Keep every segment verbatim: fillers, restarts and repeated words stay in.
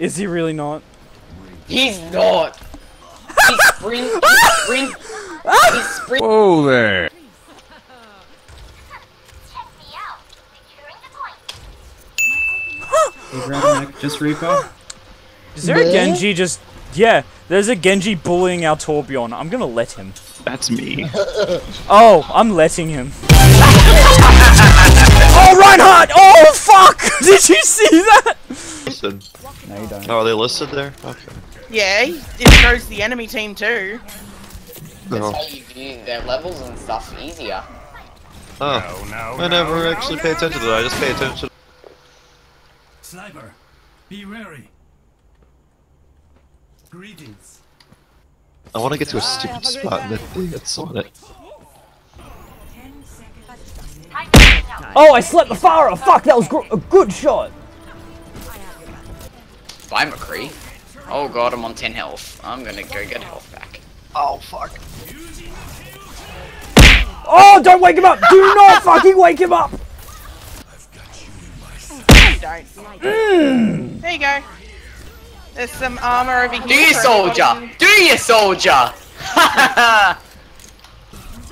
Is he really not? He's not! He sprint, he sprint, he sprint. Whoa there! Hey, Brad, just Reaper. Is there a Genji just... Yeah, there's a Genji bullying our Torbjorn. I'm gonna let him. That's me. Oh, I'm letting him. Oh, Reinhardt! Oh, fuck! Did you see that? Listen. No, you don't. Oh, are they listed there? Okay. Yeah, it shows the enemy team too. That's oh. how you do their levels and stuff easier. Oh, no, no, I never no, actually no, pay attention no, to that. I just pay attention to... Sniper, be wary. Greetings. I want to get to a stupid spot and then that's on it. Oh, I slept the Pharah! Fuck, that was gr a good shot! Bye, McCree. Oh god, I'm on ten health. I'm gonna go get health back. Oh, fuck. Oh, don't wake him up! Do not fucking wake him up! I've got you in my sight. Mm. There you go. There's some armor over here. Do you, soldier! Do you, soldier!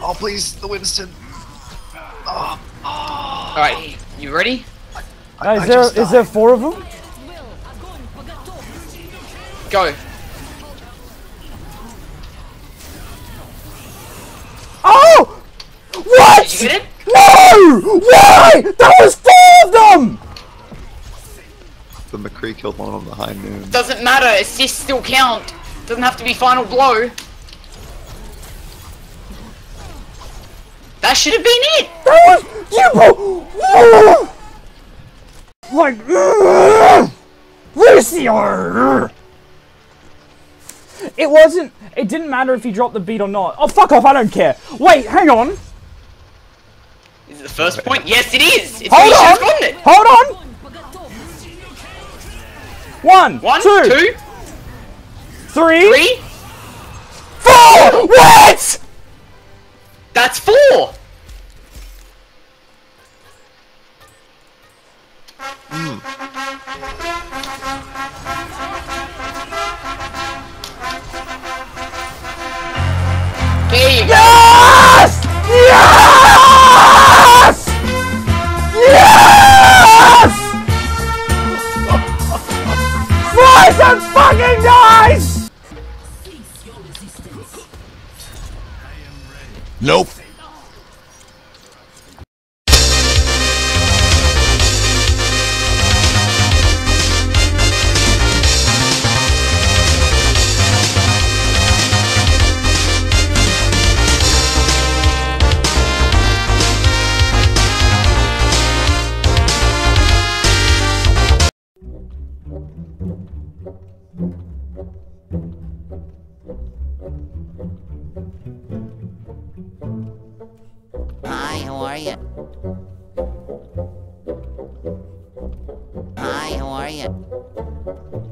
Oh, please, the Winston. Oh. Oh. Alright, you ready? I, I, is, I there, is there four of them? Go. Oh! What? Did you get it? No! Why? That was four of them! The McCree killed one on the high noon. Doesn't matter, assists still count. Doesn't have to be final blow. That should have been it! That was... You... Like... Lucio! It wasn't... It didn't matter if he dropped the beat or not. Oh, fuck off, I don't care. Wait, hang on. Is it the first point? Yes, it is! It's Hold on! Gotten it. Hold on! One, One two, two, three, three, four! What?! That's four! Mm. There you go! Yes! Yes! Yes! Nice and fucking nice! Nope. Hi, how are you? Hi, how are you?